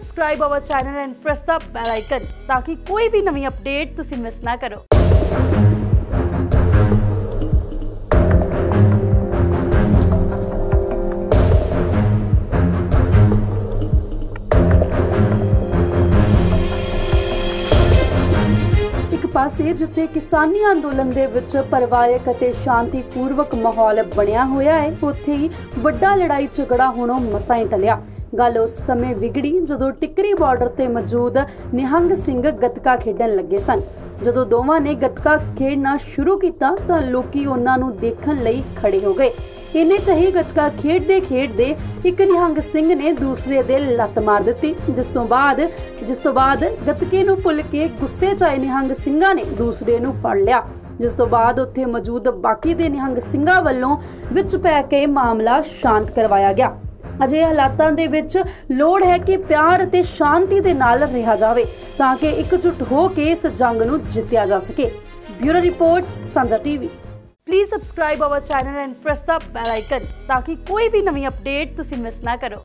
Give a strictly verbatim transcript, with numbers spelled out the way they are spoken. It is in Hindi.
Subscribe our channel and press the bell icon ताकि कोई भी नवी अपडेट तुसी मिस ना करो। पासे जिथे किसानी आंदोलन दे विच परिवारिक अते शांतिपूर्वक माहौल बनिया होया है, उत्थे ही वड्डा लड़ाई झगड़ा हुणों मसां ही टलिया। गल उस समय विगड़ी जदों टिकरी बॉर्डर ते मौजूद निहंग सिंह गतका खेडन लगे सन। जदों दोवां ने गतका खेडना शुरू कीता तां लोकी उहनां नूं देखण लई खड़े हो गए। इन्ने चाही गतका खेडदे खेडदे एक निहंग सिंह ने दूसरे दे लत मार दित्ती, जिस तो बाद जिस तो बाद गतके नूं भुल के गुस्से च आए निहंग सिंघां ने दूसरे नूं फड़ लिया। जिस तो बाद उत्थे मौजूद बाकी दे निहंग सिंघां वल्लों विच पै के मामला शांत करवाया गया। अजे हालातां दे विच लोड़ है कि प्यार अते शांति दे नाल रहा जावे ताकि इकजुट हो के इस जंग नूं जित्या जा सके। Bureau report, Sanjha TV. Please subscribe our channel and press the bell icon ताकि कोई भी नवी अपडेट तुसी मिस ना करो।